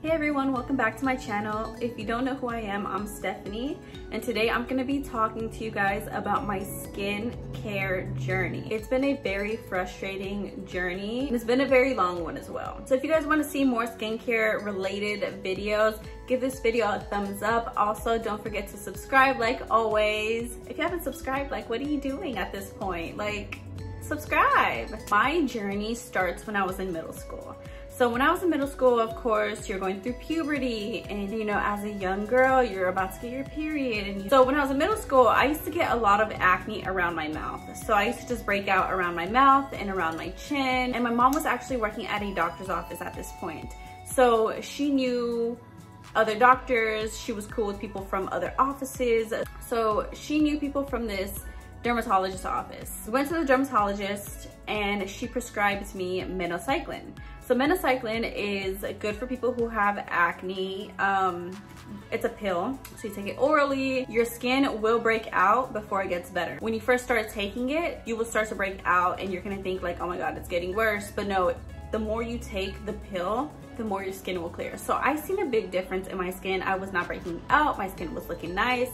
Hey everyone, welcome back to my channel. If you don't know who I am, I'm Stephanie, and today I'm going to be talking to you guys about my skincare journey. It's been a very frustrating journey, and it's been a very long one as well. So if you guys want to see more skincare related videos, give this video a thumbs up. Also, don't forget to subscribe like always. If you haven't subscribed, like, what are you doing at this point? Like, subscribe. My journey starts when I was in middle school. So when I was in middle school, of course, you're going through puberty, and you know, as a young girl, you're about to get your period. And so when I was in middle school, I used to get a lot of acne around my mouth. So I used to just break out around my mouth and around my chin. And my mom was actually working at a doctor's office at this point. So she knew other doctors, she was cool with people from other offices. So she knew people from this dermatologist's office. We went to the dermatologist and she prescribed me minocycline. So minocycline is good for people who have acne. It's a pill, so you take it orally. Your skin will break out before it gets better. When you first start taking it, you will start to break out and you're gonna think like, oh my God, it's getting worse. But no, the more you take the pill, the more your skin will clear. So I seen a big difference in my skin. I was not breaking out, my skin was looking nice.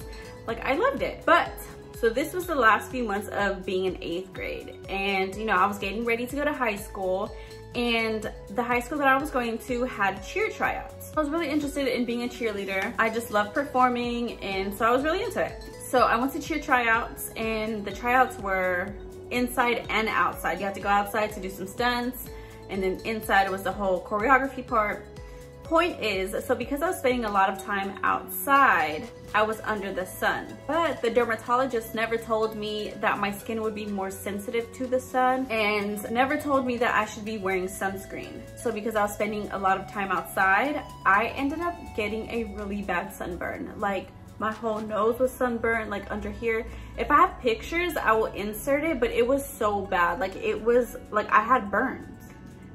Like, I loved it. But so this was the last few months of being in 8th grade. And you know, I was getting ready to go to high school, and the high school that I was going to had cheer tryouts. I was really interested in being a cheerleader. I just loved performing, and so I was really into it. So I went to cheer tryouts, and the tryouts were inside and outside. You had to go outside to do some stunts, and then inside was the whole choreography part. Point is, so because I was spending a lot of time outside, I was under the sun. But the dermatologist never told me that my skin would be more sensitive to the sun, and never told me that I should be wearing sunscreen. So because I was spending a lot of time outside, I ended up getting a really bad sunburn. Like, my whole nose was sunburned, like under here. If I have pictures, I will insert it, but it was so bad. Like, it was like I had burns.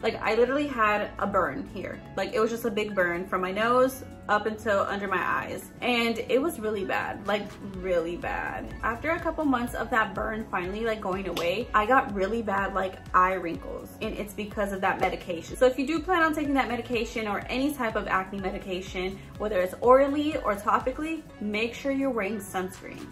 Like, I literally had a burn here. Like, it was just a big burn from my nose up until under my eyes. And it was really bad, like really bad. After a couple months of that burn finally like going away, I got really bad like eye wrinkles, and it's because of that medication. So if you do plan on taking that medication or any type of acne medication, whether it's orally or topically, make sure you're wearing sunscreen.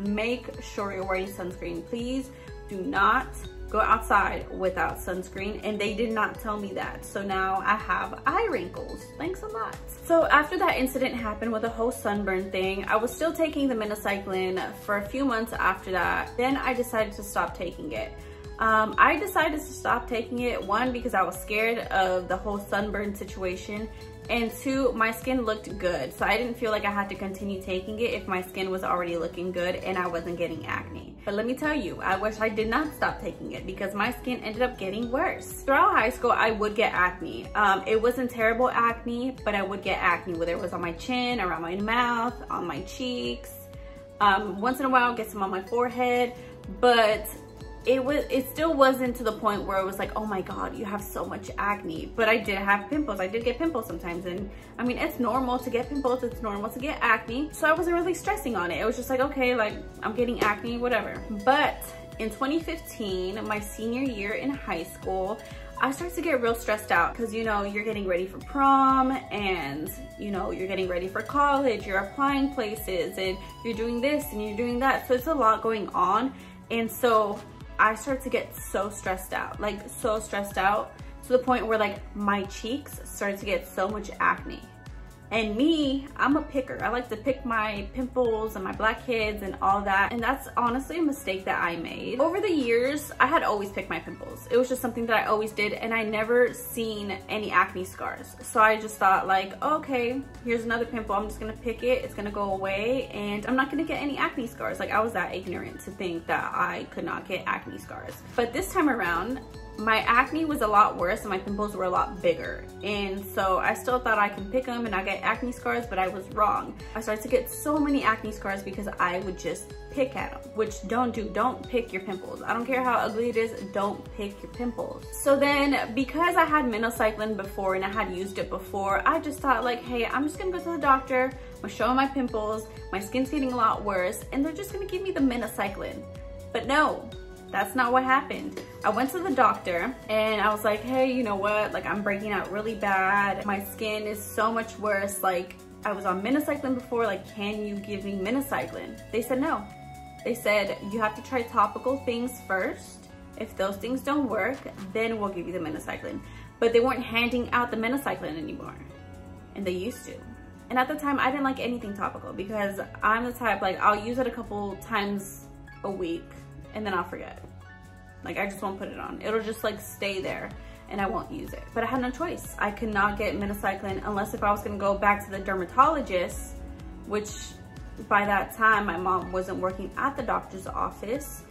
Make sure you're wearing sunscreen. Please do not go outside without sunscreen, and they did not tell me that. So now I have eye wrinkles. Thanks a lot. So after that incident happened with the whole sunburn thing, I was still taking the minocycline for a few months after that. Then I decided to stop taking it. I decided to stop taking it, one, because I was scared of the whole sunburn situation, and two, my skin looked good. So I didn't feel like I had to continue taking it if my skin was already looking good and I wasn't getting acne. But let me tell you, I wish I did not stop taking it because my skin ended up getting worse. Throughout high school, I would get acne. It wasn't terrible acne, but I would get acne, whether it was on my chin, around my mouth, on my cheeks. Once in a while, I'd get some on my forehead, but it still wasn't to the point where it was like, oh my God, you have so much acne. But I did have pimples. I did get pimples sometimes, and I mean, it's normal to get pimples, it's normal to get acne. So I wasn't really stressing on it. It was just like, okay, like, I'm getting acne, whatever. But in 2015, my senior year in high school, I started to get real stressed out because, you know, you're getting ready for prom, and you know, you're getting ready for college, you're applying places, and you're doing this and you're doing that. So it's a lot going on, and so I started to get so stressed out, like so stressed out, to the point where like my cheeks started to get so much acne. And me, I'm a picker. I like to pick my pimples and my blackheads and all that. And that's honestly a mistake that I made. Over the years, I had always picked my pimples. It was just something that I always did, and I never seen any acne scars. So I just thought like, oh, okay, here's another pimple. I'm just gonna pick it, it's gonna go away, and I'm not gonna get any acne scars. Like, I was that ignorant to think that I could not get acne scars. But this time around, my acne was a lot worse and my pimples were a lot bigger, and so I still thought I can pick them and I get acne scars, but I was wrong. I started to get so many acne scars because I would just pick at them, which don't pick your pimples. I don't care how ugly it is, don't pick your pimples. So then, because I had minocycline before and I had used it before, I just thought like, hey, I'm just gonna go to the doctor, I'm gonna show him my pimples, my skin's getting a lot worse, and they're just gonna give me the minocycline. But no, That's not what happened. I went to the doctor and I was like, hey, you know what? Like, I'm breaking out really bad. My skin is so much worse. Like, I was on minocycline before. Like, can you give me minocycline? They said no. They said, you have to try topical things first. If those things don't work, then we'll give you the minocycline. But they weren't handing out the minocycline anymore. And they used to. And at the time, I didn't like anything topical because I'm the type, like, I'll use it a couple times a week and then I'll forget. Like, I just won't put it on. It'll just like stay there and I won't use it. But I had no choice. I could not get minocycline unless if I was gonna go back to the dermatologist, which by that time my mom wasn't working at the doctor's office.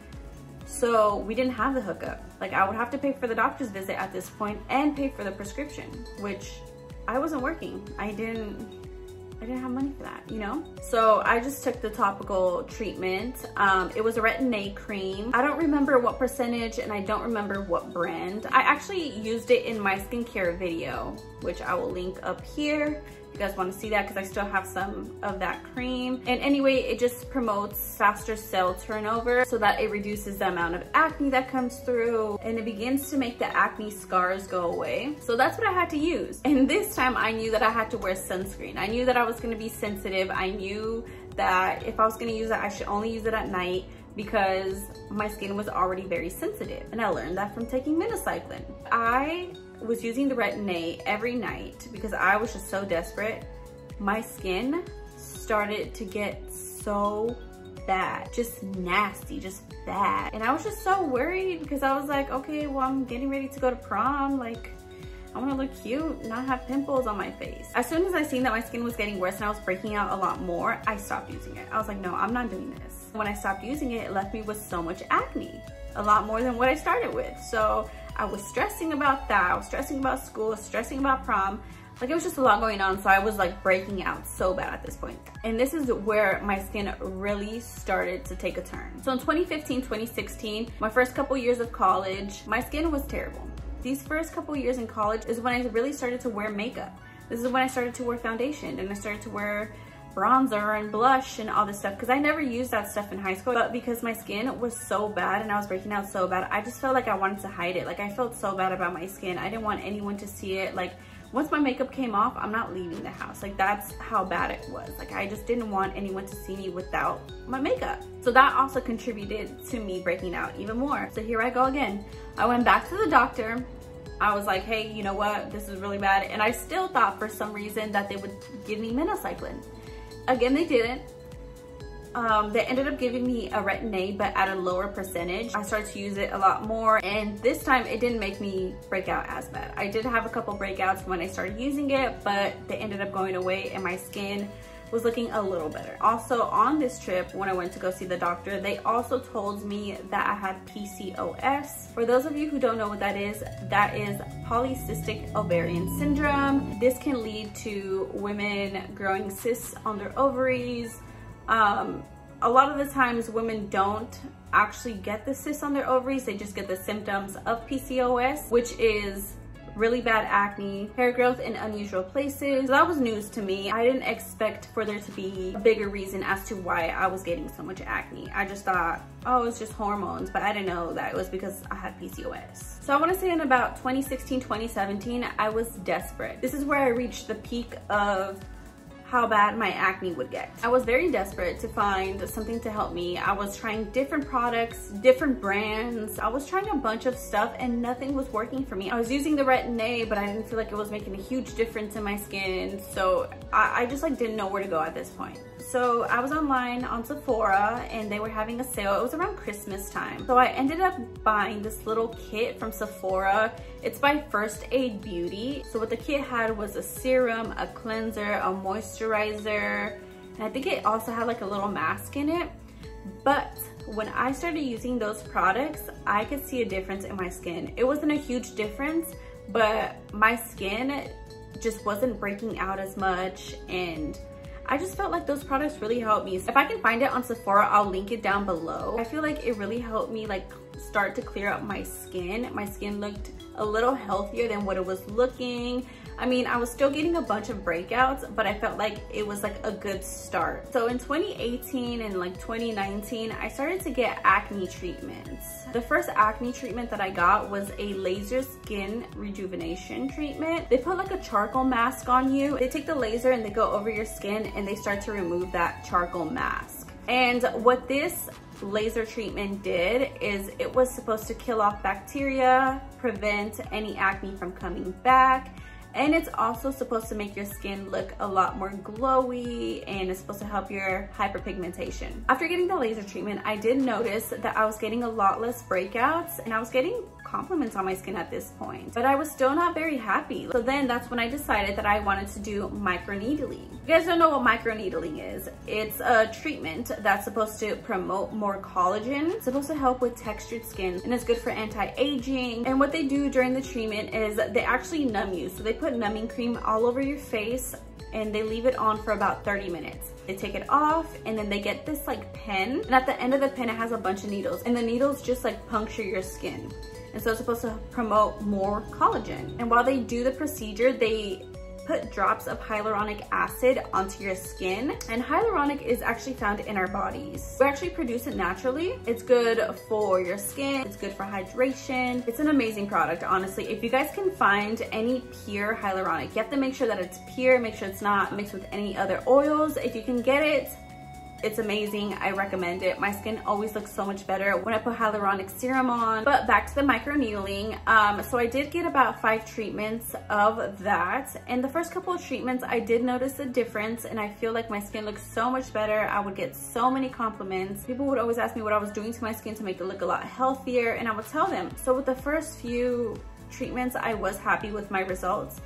So we didn't have the hookup. Like, I would have to pay for the doctor's visit at this point and pay for the prescription, which I wasn't working. I didn't have money for that, you know? So I just took the topical treatment. It was a Retin-A cream. I don't remember what percentage and I don't remember what brand. I actually used it in my skincare video, which I will link up here if you guys want to see that, because I still have some of that cream. And anyway, it just promotes faster cell turnover so that it reduces the amount of acne that comes through, and it begins to make the acne scars go away. So that's what I had to use. And this time I knew that I had to wear sunscreen. I knew that I was going to be sensitive. I knew that if I was going to use it, I should only use it at night because my skin was already very sensitive. And I learned that from taking minocycline. I was using the Retin-A every night because I was just so desperate. My skin started to get so bad, just nasty, just bad. And I was just so worried because I was like, okay, well, I'm getting ready to go to prom. Like, I wanna look cute, not have pimples on my face. As soon as I seen that my skin was getting worse and I was breaking out a lot more, I stopped using it. I was like, no, I'm not doing this. When I stopped using it, it left me with so much acne, a lot more than what I started with. So I was stressing about that. I was stressing about school, I was stressing about prom. Like, it was just a lot going on. So I was like breaking out so bad at this point. And this is where my skin really started to take a turn. So in 2015, 2016, my first couple years of college, my skin was terrible. These first couple years in college is when I really started to wear makeup. This is when I started to wear foundation and I started to wear bronzer and blush and all this stuff, because I never used that stuff in high school. But because my skin was so bad and I was breaking out so bad, I just felt like I wanted to hide it. Like, I felt so bad about my skin. I didn't want anyone to see it. Like, once my makeup came off, I'm not leaving the house. Like, that's how bad it was. Like, I just didn't want anyone to see me without my makeup. So that also contributed to me breaking out even more. So here I go again. I went back to the doctor. I was like, hey, you know what? This is really bad. And I still thought for some reason that they would give me minocycline. Again, they didn't. They ended up giving me a Retin-A, but at a lower percentage. I started to use it a lot more, and this time it didn't make me break out as bad. I did have a couple breakouts when I started using it, but they ended up going away and my skin was looking a little better. Also, on this trip, when I went to go see the doctor, they also told me that I had PCOS. For those of you who don't know what that is polycystic ovarian syndrome. This can lead to women growing cysts on their ovaries. A lot of the times women don't actually get the cysts on their ovaries, they just get the symptoms of PCOS, which is really bad acne, hair growth in unusual places. That was news to me. I didn't expect for there to be a bigger reason as to why I was getting so much acne. I just thought, oh, it's just hormones, but I didn't know that it was because I had PCOS. So I wanna say in about 2016, 2017, I was desperate. This is where I reached the peak of how bad my acne would get. I was very desperate to find something to help me. I was trying different products, different brands. I was trying a bunch of stuff and nothing was working for me. I was using the Retin-A, but I didn't feel like it was making a huge difference in my skin. So I just like didn't know where to go at this point. So I was online on Sephora and they were having a sale. It was around Christmas time. So I ended up buying this little kit from Sephora. It's by First Aid Beauty. So what the kit had was a serum, a cleanser, a moisturizer, and I think it also had like a little mask in it. But when I started using those products, I could see a difference in my skin. It wasn't a huge difference, but my skin just wasn't breaking out as much, and I just felt like those products really helped me. If I can find it on Sephora, I'll link it down below. I feel like it really helped me like start to clear up my skin. My skin looked a little healthier than what it was looking. I mean, I was still getting a bunch of breakouts, but I felt like it was like a good start. So in 2018 and like 2019, I started to get acne treatments. The first acne treatment that I got was a laser skin rejuvenation treatment. They put like a charcoal mask on you. They take the laser and they go over your skin and they start to remove that charcoal mask. And what this laser treatment did is it was supposed to kill off bacteria, prevent any acne from coming back, and it's also supposed to make your skin look a lot more glowy, and it's supposed to help your hyperpigmentation. After getting the laser treatment, I did notice that I was getting a lot less breakouts, and I was getting compliments on my skin at this point, but I was still not very happy. So then that's when I decided that I wanted to do microneedling. You guys don't know what microneedling is. It's a treatment that's supposed to promote more collagen. It's supposed to help with textured skin, and it's good for anti-aging. And what they do during the treatment is they actually numb you. So they put numbing cream all over your face and they leave it on for about 30 minutes. They take it off and then they get this like pen, and at the end of the pen it has a bunch of needles, and the needles just like puncture your skin. And so it's supposed to promote more collagen. And while they do the procedure, they put drops of hyaluronic acid onto your skin. And hyaluronic is actually found in our bodies. We actually produce it naturally. It's good for your skin. It's good for hydration. It's an amazing product, honestly. If you guys can find any pure hyaluronic, you have to make sure that it's pure, make sure it's not mixed with any other oils. If you can get it, it's amazing. I recommend it. My skin always looks so much better when I put hyaluronic serum on. But back to the microneedling. So I did get about 5 treatments of that. And the first couple of treatments, I did notice a difference, and I feel like my skin looks so much better. I would get so many compliments. People would always ask me what I was doing to my skin to make it look a lot healthier, and I would tell them. So with the first few treatments, I was happy with my results.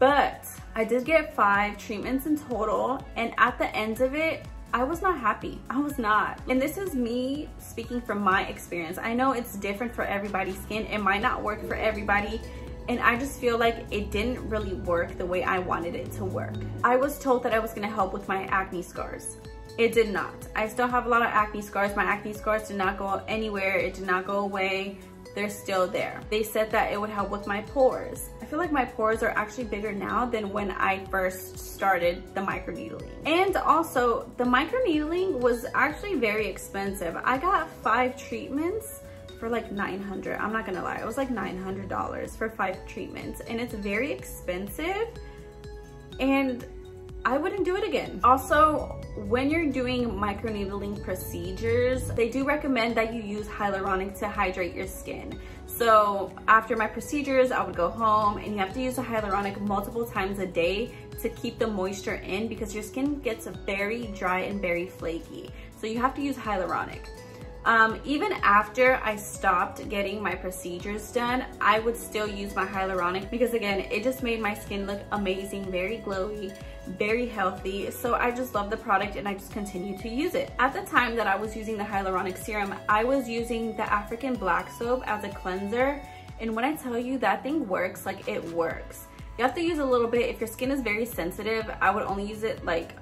But I did get 5 treatments in total, and at the end of it, I was not happy. I was not. And this is me speaking from my experience. I know it's different for everybody's skin. It might not work for everybody. And I just feel like it didn't really work the way I wanted it to work. I was told that I was gonna help with my acne scars. It did not. I still have a lot of acne scars. My acne scars did not go anywhere. It did not go away. They're still there. They said that it would help with my pores. I feel like my pores are actually bigger now than when I first started the microneedling. And also, the microneedling was actually very expensive. I got 5 treatments for like $900. I'm not gonna lie, it was like $900 for 5 treatments, and it's very expensive, and I wouldn't do it again. Also, when you're doing microneedling procedures, they do recommend that you use hyaluronic to hydrate your skin. So after my procedures, I would go home, and you have to use the hyaluronic multiple times a day to keep the moisture in, because your skin gets very dry and very flaky. So you have to use hyaluronic. Even after I stopped getting my procedures done, I would still use my hyaluronic, because again, it just made my skin look amazing, very glowy, very healthy. So I just love the product, and I just continue to use it. At the time that I was using the hyaluronic serum, I was using the African black soap as a cleanser. And when I tell you that thing works, like it works. You have to use a little bit. If your skin is very sensitive, I would only use it like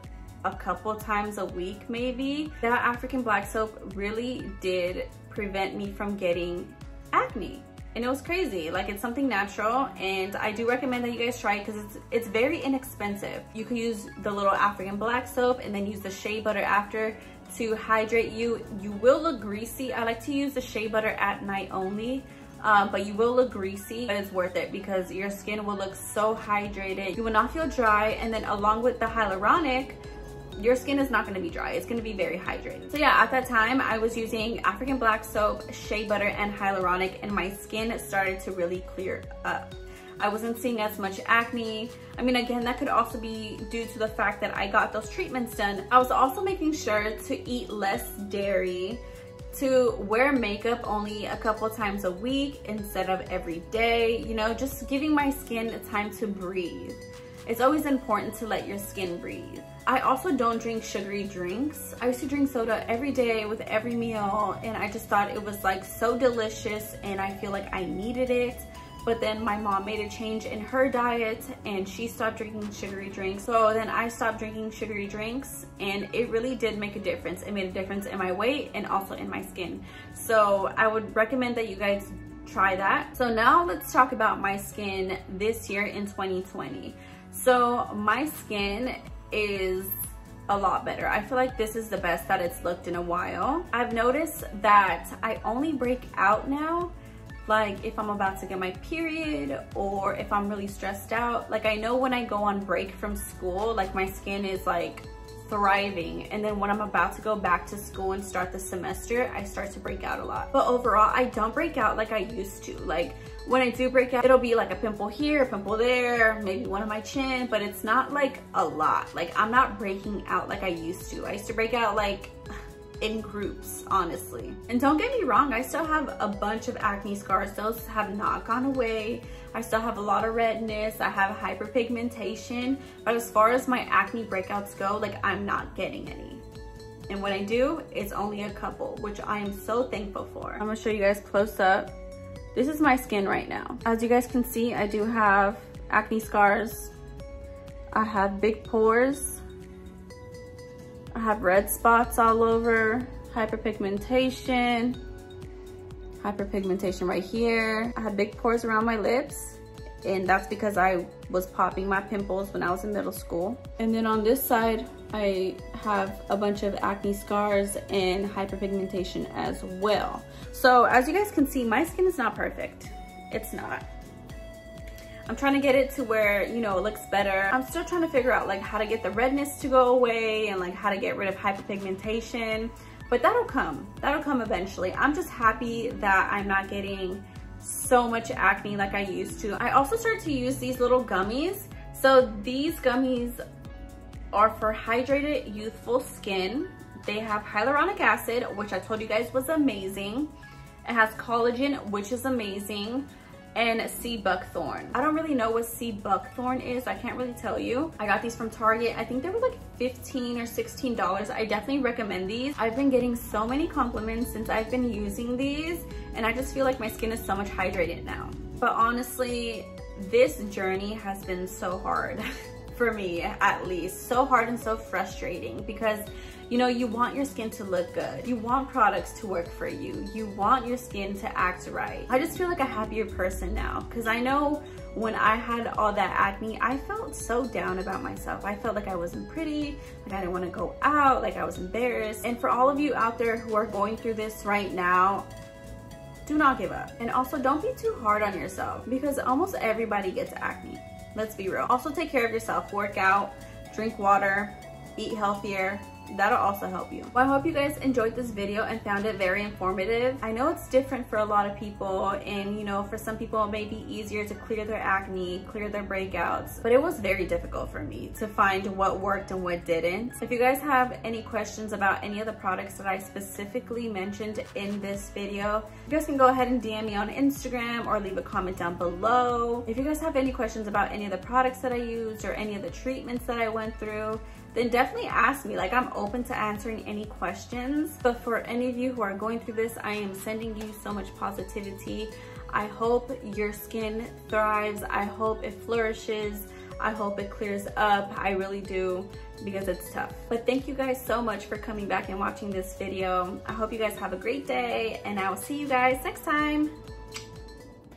a couple times a week maybe. That African black soap really did prevent me from getting acne. And it was crazy. Like, it's something natural, and I do recommend that you guys try it, because it's very inexpensive. You can use the little African black soap and then use the shea butter after to hydrate you. You will look greasy. I like to use the shea butter at night only, but you will look greasy, but it's worth it because your skin will look so hydrated. You will not feel dry, and then along with the hyaluronic, your skin is not going to be dry. It's going to be very hydrated. So yeah, at that time, I was using African black soap, shea butter, and hyaluronic, and my skin started to really clear up. I wasn't seeing as much acne. I mean, again, that could also be due to the fact that I got those treatments done. I was also making sure to eat less dairy, to wear makeup only a couple times a week instead of every day, you know, just giving my skin time to breathe. It's always important to let your skin breathe. I also don't drink sugary drinks. I used to drink soda every day with every meal, and I just thought it was like so delicious, and I feel like I needed it. but then my mom made a change in her diet and she stopped drinking sugary drinks. So then I stopped drinking sugary drinks and it really did make a difference. It made a difference in my weight and also in my skin. So I would recommend that you guys try that. So now let's talk about my skin this year in 2020. So my skin is a lot better. I feel like this is the best that it's looked in a while. I've noticed that I only break out now, like if I'm about to get my period or if I'm really stressed out. Like I know when I go on break from school, like my skin is like thriving, and then when I'm about to go back to school and start the semester, I start to break out a lot. But overall, I don't break out like I used to. Like when I do break out, it'll be like a pimple here, a pimple there, maybe one on my chin, but it's not like a lot. Like I'm not breaking out like I used to. I used to break out like in groups, honestly. And don't get me wrong, I still have a bunch of acne scars. Those have not gone away. I still have a lot of redness. I have hyperpigmentation, but as far as my acne breakouts go, like I'm not getting any. And when I do, it's only a couple, which I am so thankful for. I'm gonna show you guys close up. This is my skin right now. As you guys can see, I do have acne scars. I have big pores. I have red spots all over, hyperpigmentation right here. I have big pores around my lips, and that's because I was popping my pimples when I was in middle school. And then on this side, I have a bunch of acne scars and hyperpigmentation as well. So as you guys can see, my skin is not perfect. It's not. I'm trying to get it to where, you know, it looks better. I'm still trying to figure out like how to get the redness to go away and like how to get rid of hyperpigmentation, but that'll come eventually. I'm just happy that I'm not getting so much acne like I used to. I also started to use these little gummies. So these gummies are for hydrated, youthful skin. They have hyaluronic acid, which I told you guys was amazing. It has collagen, which is amazing, and sea buckthorn. I don't really know what sea buckthorn is. I can't really tell you. I got these from Target. I think they were like $15 or $16. I definitely recommend these. I've been getting so many compliments since I've been using these, and I just feel like my skin is so much hydrated now. But honestly, this journey has been so hard for me, at least. So hard and so frustrating because, you know, you want your skin to look good. You want products to work for you. You want your skin to act right. I just feel like a happier person now, because I know when I had all that acne, I felt so down about myself. I felt like I wasn't pretty, like I didn't want to go out, like I was embarrassed. And for all of you out there who are going through this right now, do not give up. And also don't be too hard on yourself, because almost everybody gets acne. Let's be real. Also take care of yourself. Work out, drink water, eat healthier. That'll also help you. Well, I hope you guys enjoyed this video and found it very informative. I know it's different for a lot of people, and you know, for some people it may be easier to clear their acne, clear their breakouts, but it was very difficult for me to find what worked and what didn't. If you guys have any questions about any of the products that I specifically mentioned in this video, you guys can go ahead and DM me on Instagram or leave a comment down below. If you guys have any questions about any of the products that I used or any of the treatments that I went through, then definitely ask me. Like, I'm open to answering any questions. But for any of you who are going through this, I am sending you so much positivity. I hope your skin thrives. I hope it flourishes. I hope it clears up. I really do, because it's tough. But thank you guys so much for coming back and watching this video. I hope you guys have a great day, and I will see you guys next time.